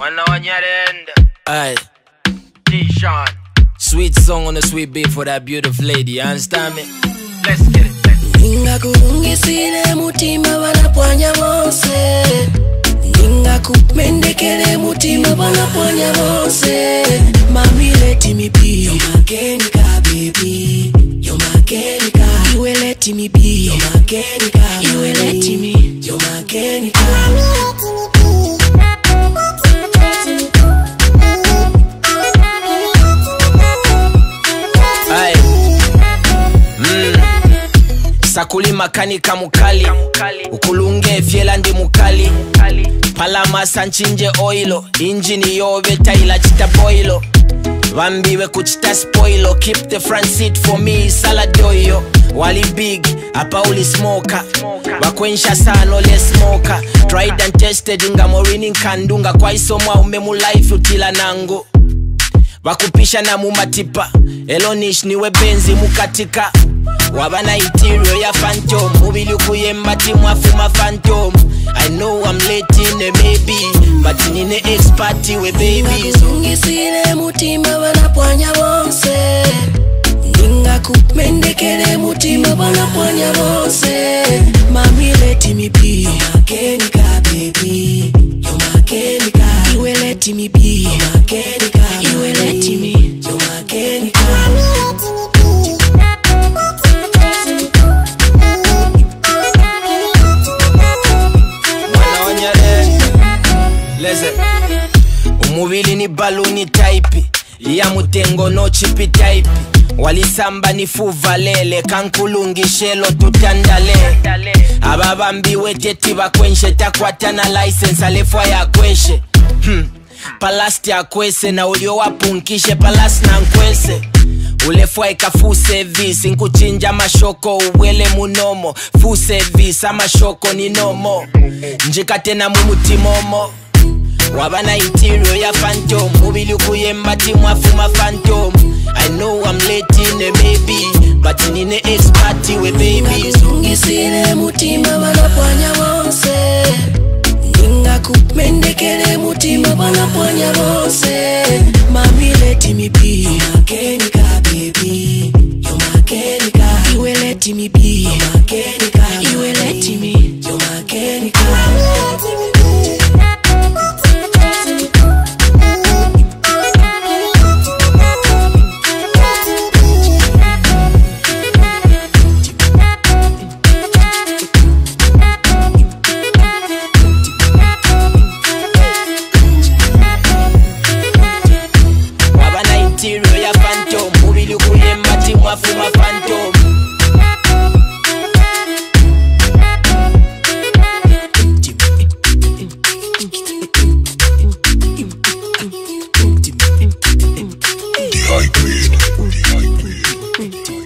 One on your end. Aye. T-Shawn. Sweet song on a sweet beat for that beautiful lady. You understand me? Let's get it. Ninga kurungisile mutima banapwanya bonse. Ninga kupendekele mutima banapwanya bonse. Mami leti mi be your Makenika, baby. Your Makenika. You will let me be your Makenika. You will let me your Makenika. Sakuli makanika mukali, ukulunge fiela ndi mukali, palama sanchinje oilo, injini yove taila chita boilo, vambiwe kuchita spoilo, keep the front seat for me, salad oyo, wali big, apa uli smoker, wakwensha sano le smoker, tried and tested inga morini nkandunga, kwa isomwa umemu life utila nangu, wakupisha na mumatipa, elonish niwe benzi mukatika, wabana itirio ya phantom, mubili kuyemba timu afuma phantom. I know I'm late in the maybe, but nine expert we baby. Ningakungisile mutima banapwanya bonse. Ningakupendekele mutima banapwanya bonse. Mami let me be your Makenika, baby. Your Makenika. You will let me be your Makenika. You will let me your Makenika. Umuvili ni baluni type, ya mutengo no chipi type. Walisamba ni fuvalele, kankulungi shelo tutandale. Ababambi weteti bakwenshe, takwatana license alefwa ya kwenshe. Palasti ya kwese na ulio wapunkishe, palasti na nkwese. Ulefwa ika full service, nkuchinja mashoko uwele munomo. Full service ama shoko ni nomo, njikate na mumutimomo. Wabana itirio ya phantom, mubili kuyemba timu afuma phantom. I know I'm late in the maybe, but nine expert we baby. Ningakungisile mutima banapwanya bonse. Ningakupendekele mutima banapwanya bonse. Mami let me be your Makenika, baby. Your Makenika. You will let me be your Makenika. You will let me your Makenika. Fuma phantom. The high grade.